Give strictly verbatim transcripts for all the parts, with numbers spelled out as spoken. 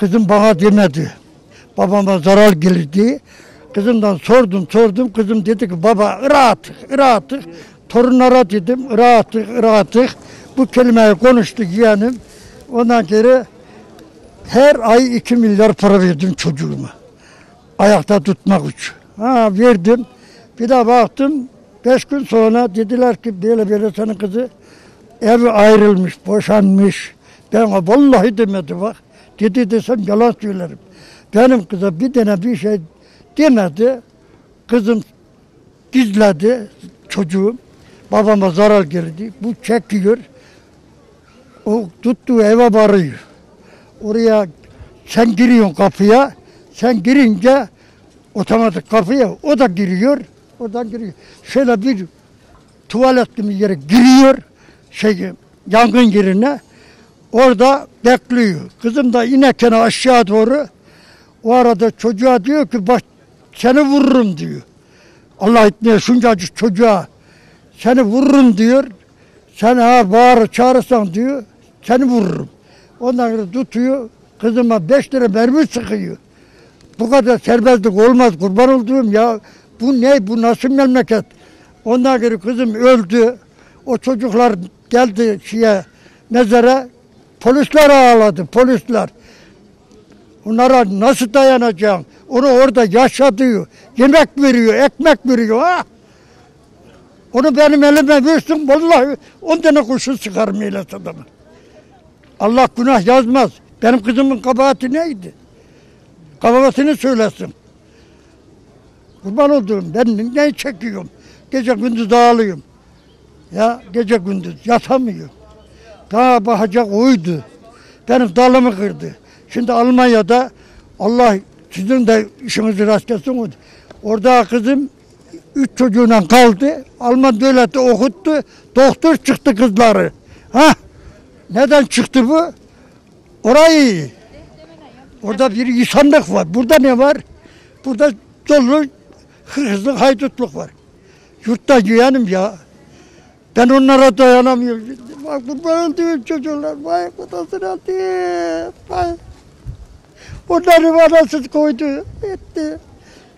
Kızım bana demedi. Babama zarar gelirdi. Kızımdan sordum sordum. Kızım dedi ki baba rahatık, rahatık. Torunlara dedim rahatık, rahatık. Bu kelimeyi konuştuk yeğenim. Ondan geri her ay iki milyar para verdim çocuğuma. Ayakta tutmak için. Ha verdim. Bir daha baktım. Beş gün sonra dediler ki böyle böyle senin kızı evi ayrılmış, boşanmış. Ben vallahi demedi bak. Dedi desem yalan söylerim. Benim kıza bir tane bir şey demedi. Kızım gizledi çocuğum. Babama zarar geldi. Bu çekiyor. O tuttuğu eve varıyor. Oraya sen giriyorsun kapıya. Sen girince otomatik kapıya o da giriyor. Oradan giriyor. Şöyle bir tuvalet gibi yere giriyor. Şey, yangın yerine. Orada bekliyor. Kızım da inerken aşağı doğru. O arada çocuğa diyor ki bak seni vururum diyor. Allah etmeye şuncacık çocuğa. Seni vururum diyor. Sen ha bağır çağırırsan diyor. Seni vururum. Ondan sonra tutuyor. Kızıma beş lira mermi sıkıyor. Bu kadar serbestlik olmaz kurban olduğum ya. Bu ne? Bu nasıl memleket? Ondan sonra kızım öldü. O çocuklar geldi şeye mezara. Polisler ağladı, polisler. Onlara nasıl dayanacağım? Onu orada yaşatıyor. Yemek veriyor, ekmek veriyor. Ha? Onu benim elime versin, vallahi on tane kurşun sıkarım millet adamı. Allah günah yazmaz. Benim kızımın kabahati neydi? Kabahatini söylesin. Kurban olduğum, ben ne çekiyorum? Gece gündüz ağlıyorum. Ya gece gündüz yatamıyorum. Daha bakacak oydu. Benim dalımı kırdı. Şimdi Almanya'da Allah sizin de işinizi rast gelsin. Orada kızım üç çocuğuyla kaldı. Alman devleti okuttu. Doktor çıktı kızları. Ha? Neden çıktı bu? Orayı. Orada bir insanlık var. Burada ne var? Burada dolu hızlı haydutluk var. Yurtta güvenim ya. Ben onlara dayanamıyorum. Bak bu öldüğüm çocuklar. Vay kutasını atayım. Vay. Onları varasız koydu. Etti.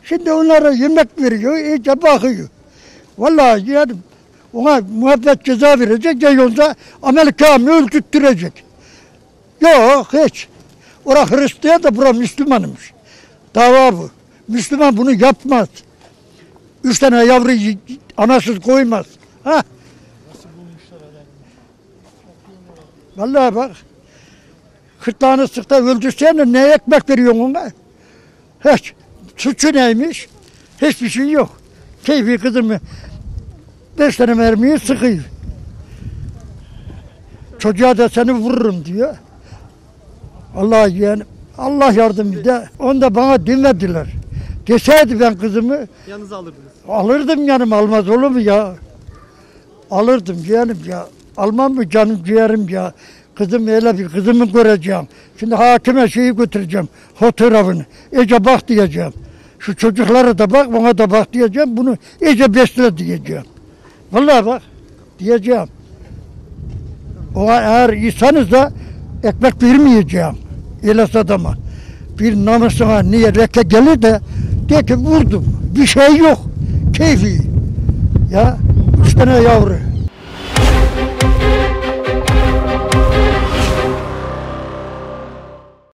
Şimdi onlara yemek veriyor. İyice bakıyor. Vallahi yani ona muhabbet ceza verecek. Ya yolda Amerika'yı öldürttürecek. Yok hiç. Orası Hristiyan da burası Müslümanmış. Dava bu. Müslüman bunu yapmaz. Üç tane yavruyu anasız koymaz. Ha? Vallahi bak, kırtlağını sıkta öldürsene ne ekmek veriyorsun ona? Hiç, suçu neymiş? Hiçbir şey yok. Keyfi kızım, beş tane mermiyi sıkıyor. Çocuğa da seni vururum diyor. Allah yani, Allah yardım eder. Onu da bana dinlediler. Deseydi ben kızımı... Yanınıza alırdınız. Alırdım yanım, almaz olur mu ya? Alırdım canım ya. Almam mı canım ciğerim ya? Kızım öyle bir kızımı göreceğim. Şimdi hakime şeyi götüreceğim. Fotoğrafını. İyice bak diyeceğim. Şu çocuklara da bak, bana da bak diyeceğim. Bunu iyice besle diyeceğim. Vallahi bak diyeceğim. O eğer insanız da ekmek vermeyeceğim. İles adama. Bir namusuna niye reke gelir de de ki vurdum. Bir şey yok. Keyfi. Ya üç tane yavru.